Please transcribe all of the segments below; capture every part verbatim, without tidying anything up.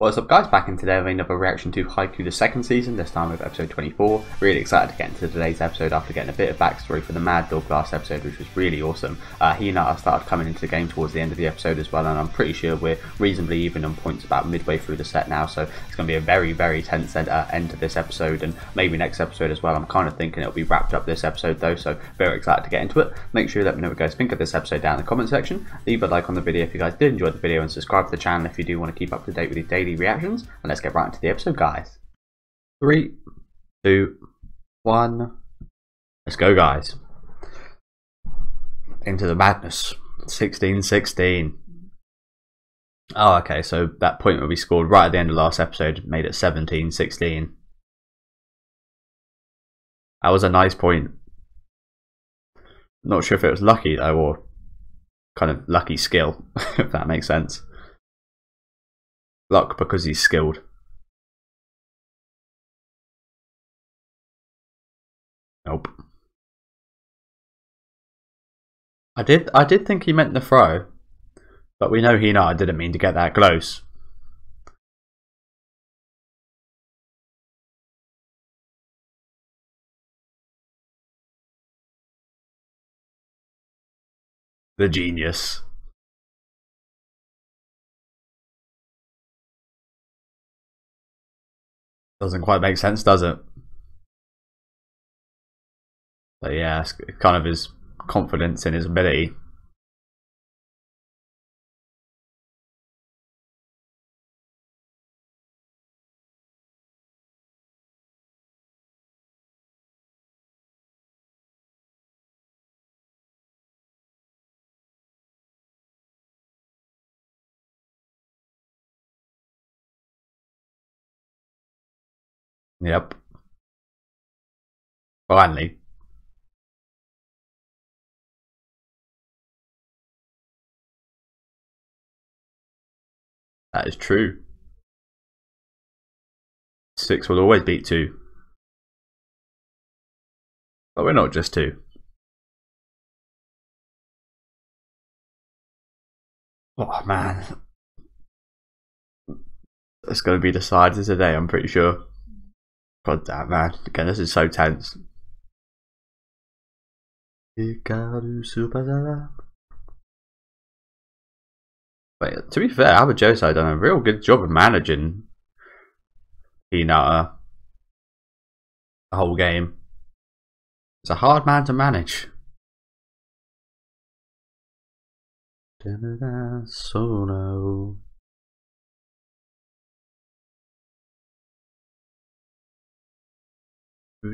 What's up guys, back in today with another reaction to Haikyuu the second season, this time with episode twenty-four. Really excited to get into today's episode after getting a bit of backstory for the Mad Dog last episode, which was really awesome. Uh, he and I started coming into the game towards the end of the episode as well, and I'm pretty sure we're reasonably even on points about midway through the set now, so it's going to be a very, very tense end, uh, end to this episode, and maybe next episode as well. I'm kind of thinking it'll be wrapped up this episode though, so very excited to get into it. Make sure you let me know what you guys think of this episode down in the comment section. Leave a like on the video if you guys did enjoy the video, and subscribe to the channel if you do want to keep up to date with your daily reactions, and let's get right into the episode guys. Three, two, one, let's go guys, into the madness. Sixteen sixteen. Oh okay, so that point where we scored right at the end of last episode made it seventeen sixteen. That was a nice point. Not sure if it was lucky though, or kind of lucky skill if that makes sense. Luck because he's skilled. Nope. I did I did think he meant the throw, but we know Hinata didn't mean to get that close. The genius. Doesn't quite make sense, does it? But yeah, it's kind of his confidence in his ability. Yep. Finally. That is true. Six will always beat two. But we're not just two. Oh man. It's going to be decided today, I'm pretty sure. God damn man, again this is so tense. Wait, to be fair, Aoba Josai done a real good job of managing Hinata the whole game. It's a hard man to manage. Sono. Fly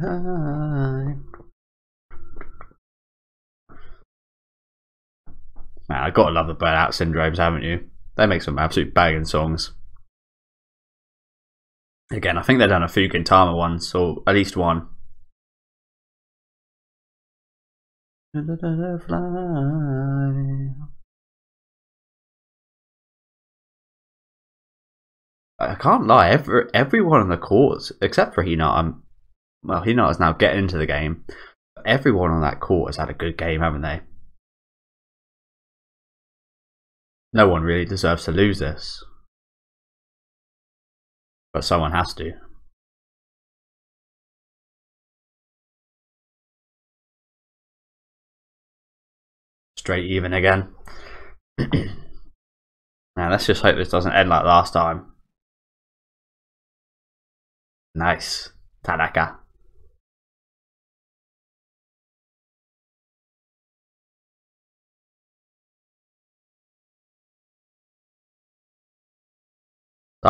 high. Man, I gotta love the Burnout Syndromes, haven't you? They make some absolute banging songs. Again, I think they've done a few Gintama ones, or at least one. I can't lie, every, everyone on the courts, except for Hinata, well, Hinata's now getting into the game, but everyone on that court has had a good game, haven't they? No one really deserves to lose this, but someone has to. Straight even again. Now let's just hope this doesn't end like last time. Nice, Tanaka.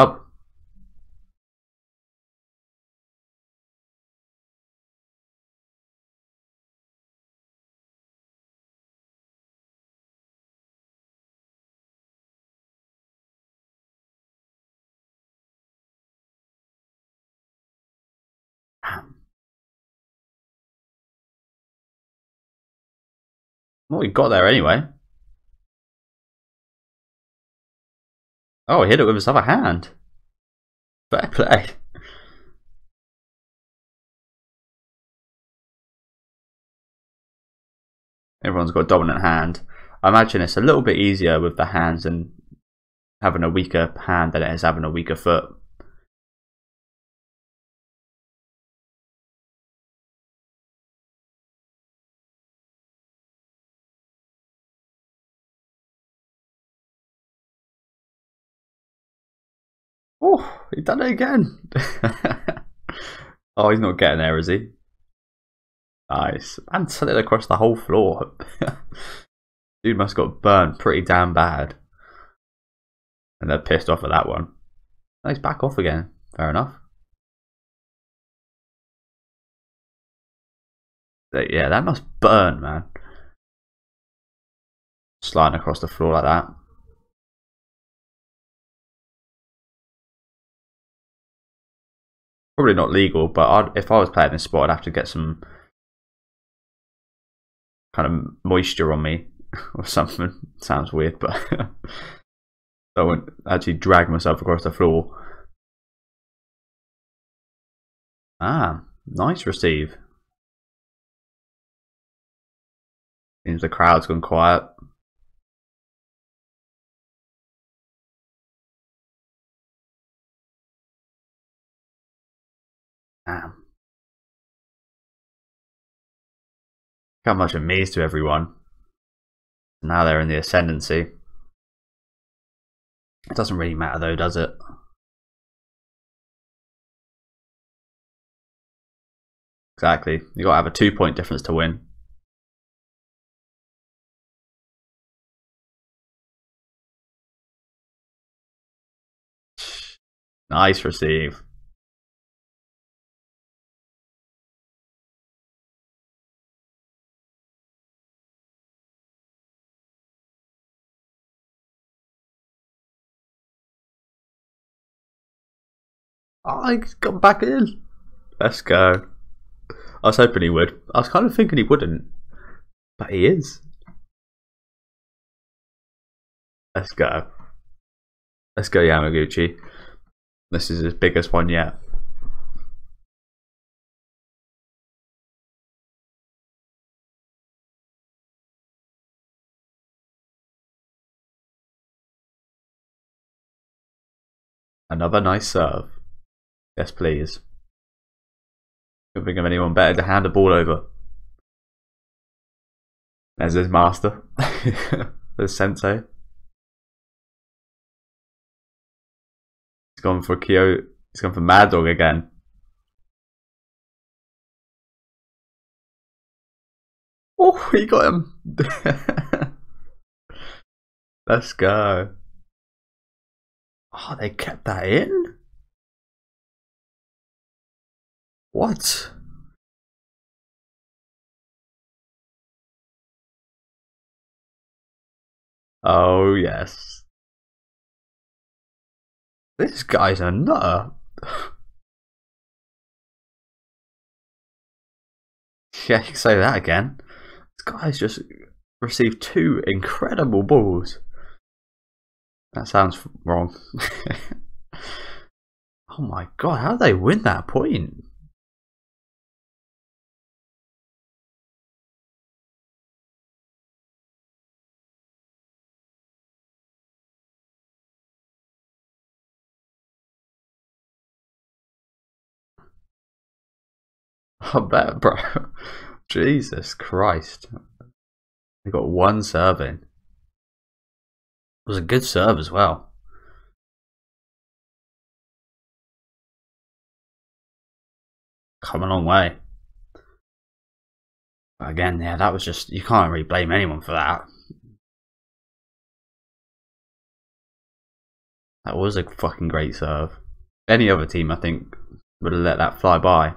Up. Well, we got there anyway. Oh, he hit it with his other hand. Fair play. Everyone's got a dominant hand. I imagine it's a little bit easier with the hands and having a weaker hand than it is having a weaker foot. Oh, he done it again. Oh, he's not getting there, is he? Nice. And slid across the whole floor. Dude must have got burned pretty damn bad. And they're pissed off at that one. And he's back off again. Fair enough. But yeah, that must burn, man. Sliding across the floor like that. Probably not legal, but I'd, if I was playing this spot, I'd have to get some kind of moisture on me or something. Sounds weird, but I wouldn't actually drag myself across the floor. Ah, nice receive. Seems the crowd's gone quiet. Damn. How much it means to everyone. Now they're in the ascendancy. It doesn't really matter though, does it? Exactly. You gotta have a two point difference to win. Nice receive. Oh, he's got back in. Let's go. I was hoping he would. I was kind of thinking he wouldn't. But he is. Let's go. Let's go, Yamaguchi. This is his biggest one yet. Another nice serve. Yes, please. Couldn't think of anyone better to hand the ball over. There's his master. There's Sensei. He's gone for Kyo. He's gone for Mad Dog again. Oh, he got him. Let's go. Oh, they kept that in? What? Oh, yes. This guy's a nutter. Yeah, you can say that again. This guy's just received two incredible balls. That sounds wrong. Oh my god, how did they win that point? I bet, bro. Jesus Christ. They got one serve in. It was a good serve as well. Come a long way. But again, yeah, that was just... You can't really blame anyone for that. That was a fucking great serve. Any other team, I think, would have let that fly by.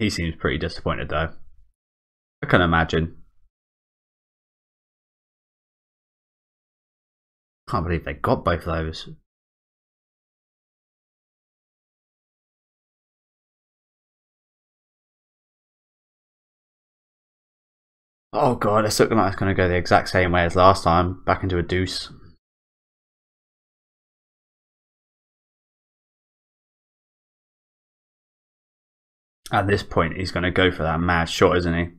He seems pretty disappointed though. I can imagine. Can't believe they got both of those. Oh god, it's looking like it's going to go the exact same way as last time, back into a deuce. At this point, he's going to go for that mad shot, isn't he?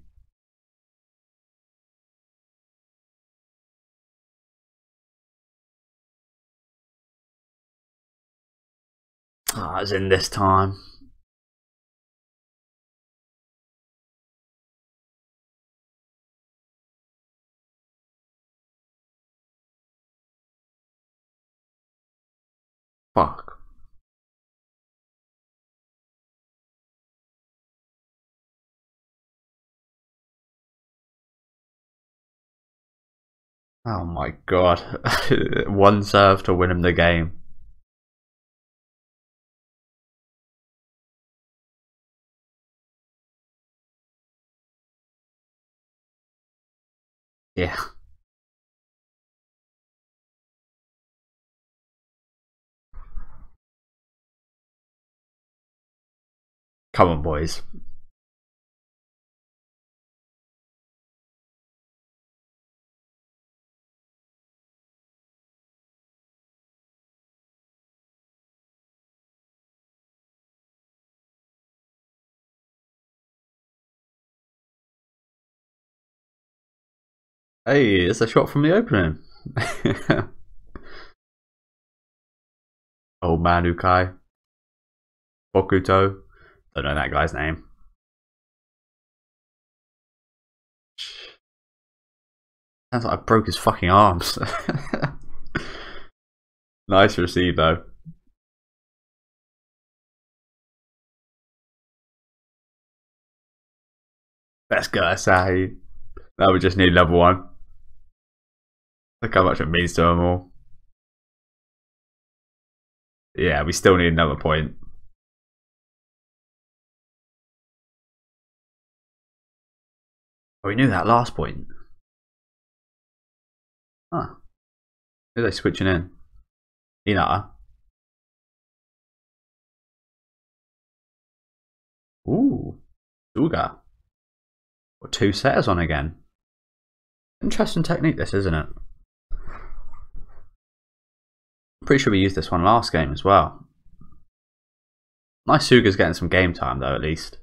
Ah, oh, it's in this time. Fuck. Oh my god. One serve to win him the game. Yeah. Come on, boys. Hey, it's a shot from the opening. Old man Ukai. Bokuto. Don't know that guy's name. Sounds like I broke his fucking arms. Nice receive though. Let's go, Asahi. Now we just need level one. Look how much it means to them all. Yeah, we still need another point. We knew that last point. Huh. Who are they switching in? Hinata. Ooh. Suga. Got two setters on again. Interesting technique this, isn't it? Pretty sure we used this one last game as well. Nice Suga's getting some game time though, at least.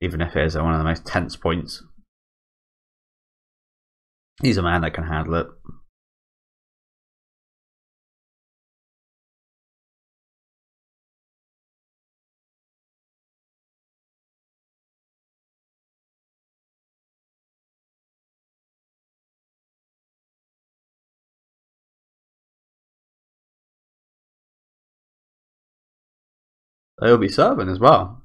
Even if it is one of the most tense points. He's a man that can handle it. They'll be serving as well.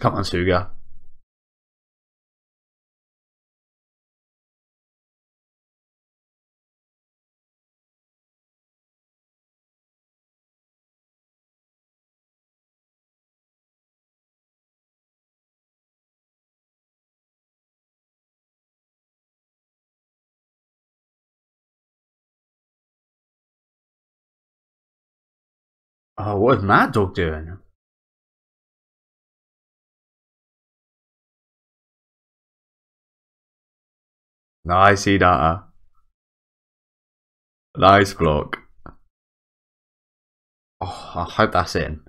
Come on, Suga. Oh, what is Mad Dog doing? Nice Hinata. Nice block. Oh, I hope that's in.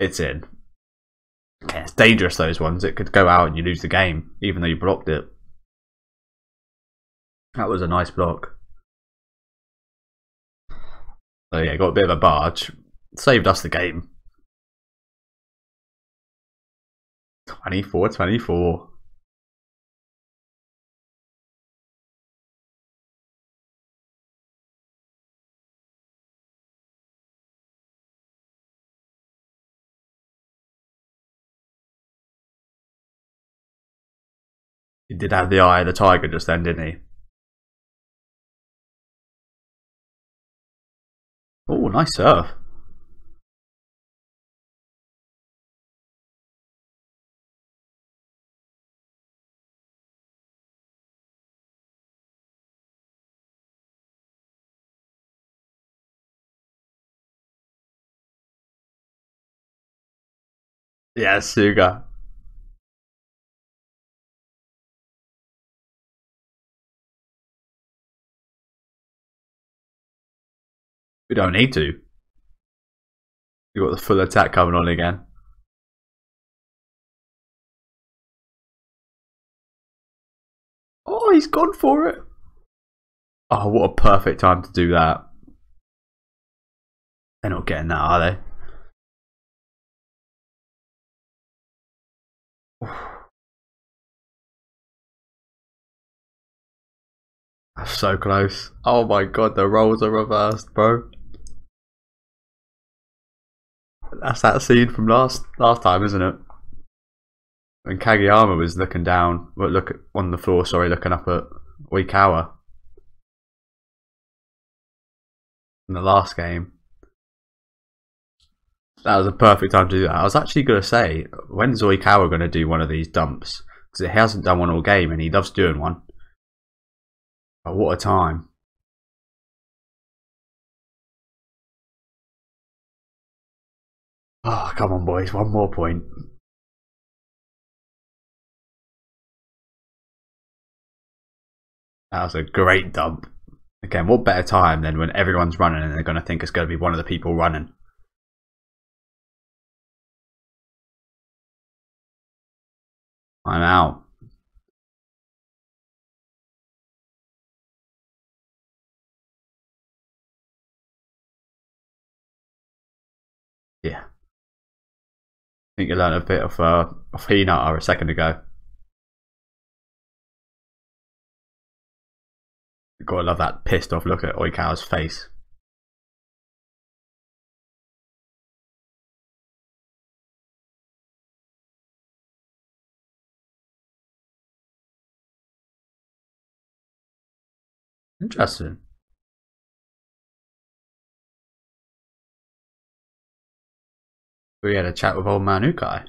It's in. Okay, it's dangerous, those ones. It could go out and you lose the game, even though you blocked it. That was a nice block. So yeah, got a bit of a barge. Saved us the game. twenty-four twenty-four. He did have the eye of the tiger just then, didn't he? Oh, nice serve. Yeah, Suga. We don't need to. You got the full attack coming on again. Oh, he's gone for it. Oh, what a perfect time to do that. They're not getting that, are they? That's so close. Oh my god, the roles are reversed, bro. That's that scene from last last time, isn't it? When Kageyama was looking down, well, look at, on the floor, sorry, looking up at Oikawa in the last game. That was a perfect time to do that. I was actually going to say, when's Oikawa going to do one of these dumps? Because he hasn't done one all game, and he loves doing one. But what a time. Oh, come on, boys. One more point. That was a great dump. Again, what better time than when everyone's running and they're going to think it's going to be one of the people running. I'm out. Yeah. I think you learned a bit of, uh, of Hinata a second ago. You've got to love that pissed off look at Oikawa's face. Interesting. We had a chat with old man Ukai.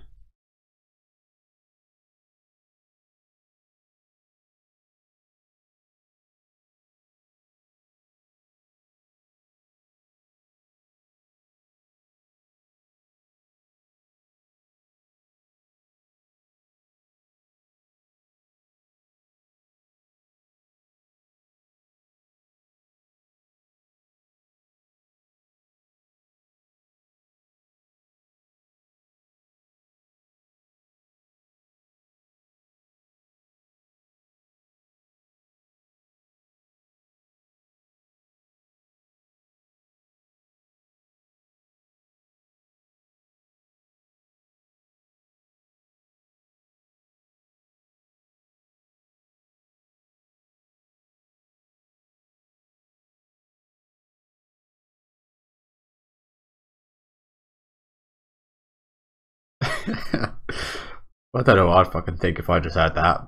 I don't know what I'd fucking think if I just had that.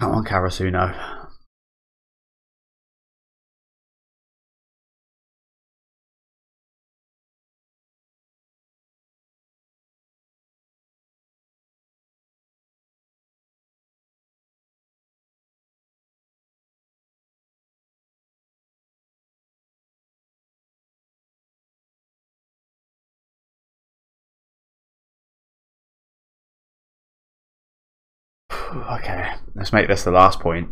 Come on, Karasuno. Okay, let's make this the last point.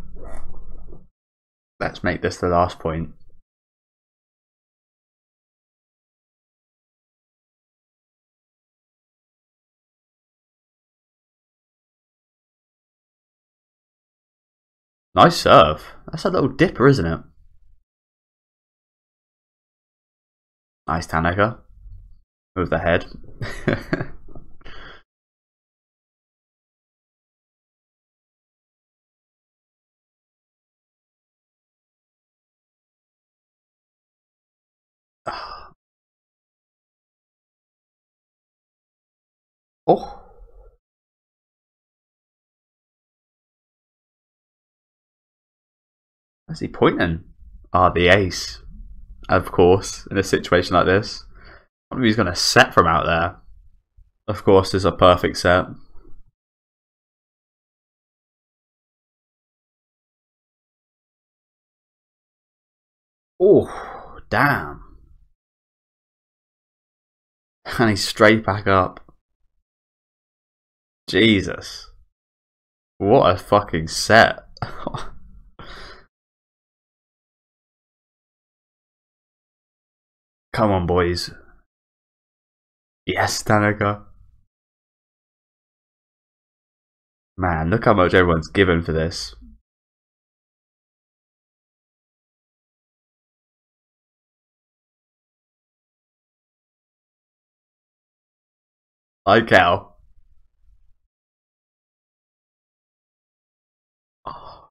Let's make this the last point. Nice serve. That's a little dipper, isn't it? Nice, Tanaka. Move the head. Oh. Where's he pointing? Ah, the ace. Of course, in a situation like this. I wonder if he's going to set from out there. Of course, there's a perfect set. Oh, damn. And he's straight back up. Jesus. What a fucking set. Come on, boys. Yes, Tanaka. Man, look how much everyone's given for this. Hi, Cal. Oh.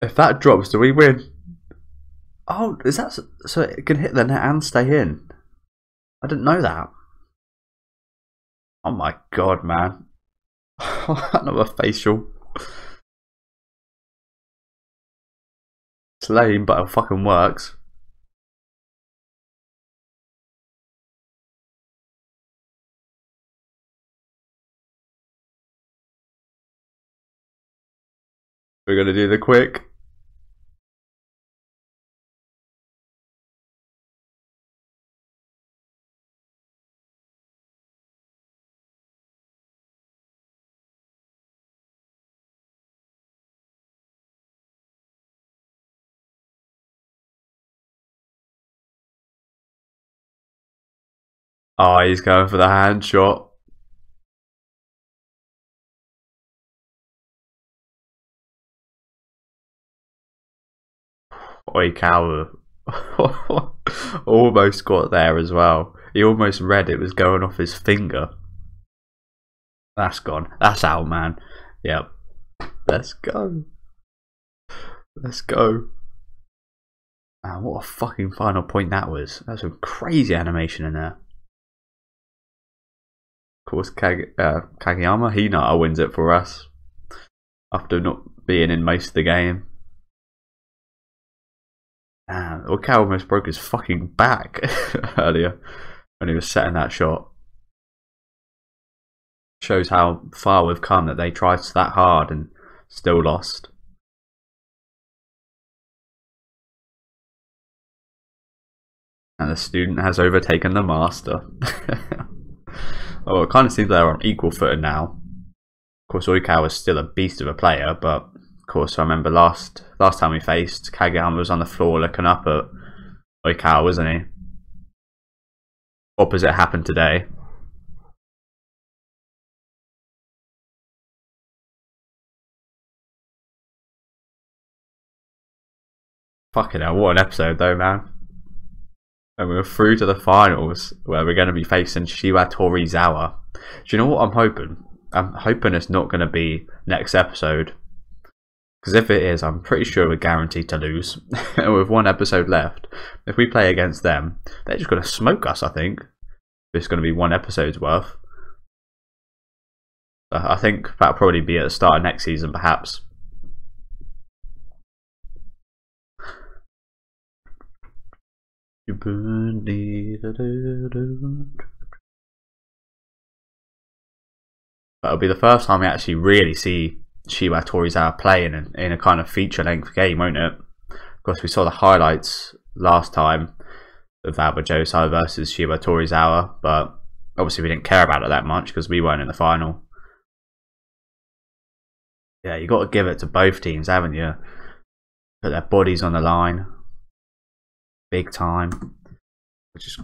If that drops, do we win? Oh, is that so, so it can hit the net and stay in? I didn't know that. Oh my god, man. Another facial. It's lame, but it fucking works. We're gonna do the quick. Oh, he's going for the hand shot. Oikawa almost got there as well. He almost read it was going off his finger. That's gone. That's out, man. Yep. Let's go. Let's go. Man, what a fucking final point that was. That's some crazy animation in there. Of course, Kage, uh, Kageyama, Hinata wins it for us after not being in most of the game. Damn, Ukai almost broke his fucking back earlier when he was setting that shot. Shows how far we've come that they tried that hard and still lost. And the student has overtaken the master. Oh, it kind of seems they're on equal footing now. Of course, Oikawa is still a beast of a player, but of course, I remember last last time we faced, Kageyama was on the floor looking up at Oikawa, wasn't he? Opposite happened today. Fucking hell, what an episode though, man. And we're through to the finals where we're going to be facing Shiratorizawa. Do you know what I'm hoping? I'm hoping it's not going to be next episode. Because if it is, I'm pretty sure we're guaranteed to lose. With one episode left, if we play against them, they're just going to smoke us, I think. It's going to be one episode's worth. I think that'll probably be at the start of next season, perhaps. That'll be the first time we actually really see Shiratorizawa playing in, in a kind of feature-length game, won't it? Of course, we saw the highlights last time of Aoba Josai versus Shiratorizawa, but obviously we didn't care about it that much because we weren't in the final. Yeah, you got to give it to both teams, haven't you? Put their bodies on the line. Big time. Just,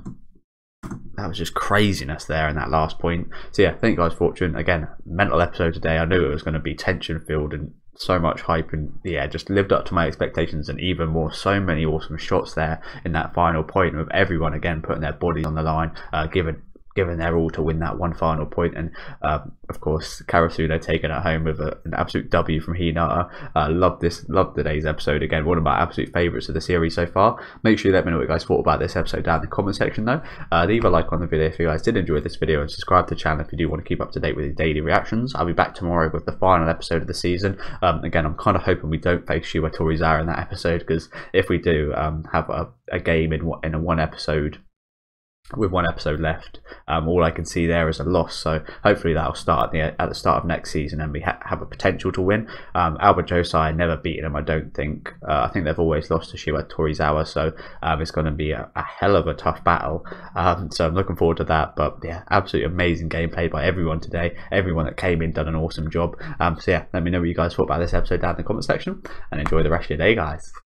that was just craziness there in that last point. So yeah, thank you guys for watching. Again, mental episode today. I knew it was going to be tension filled and so much hype, and yeah, just lived up to my expectations and even more. So many awesome shots there in that final point with everyone again putting their bodies on the line, uh, giving giving their all to win that one final point. And uh, of course, Karasuno taking it home with a, an absolute W from Hinata. Uh, love this, love today's episode again. One of my absolute favourites of the series so far. Make sure you let me know what you guys thought about this episode down in the comment section though. Uh, leave a like on the video if you guys did enjoy this video, and subscribe to the channel if you do want to keep up to date with the daily reactions. I'll be back tomorrow with the final episode of the season. Um, again, I'm kind of hoping we don't face Shiratorizawa in that episode, because if we do um, have a, a game in, in a one episode with one episode left, um, all I can see there is a loss. So hopefully that'll start at the, at the start of next season, and we ha have a potential to win. Um, Aoba Josai never beaten them, I don't think. Uh, I think they've always lost to Shiratorizawa, so um, it's going to be a, a hell of a tough battle. Um, so I'm looking forward to that. But yeah, absolutely amazing game played by everyone today. Everyone that came in done an awesome job. Um, so yeah, let me know what you guys thought about this episode down in the comment section, and enjoy the rest of your day, guys.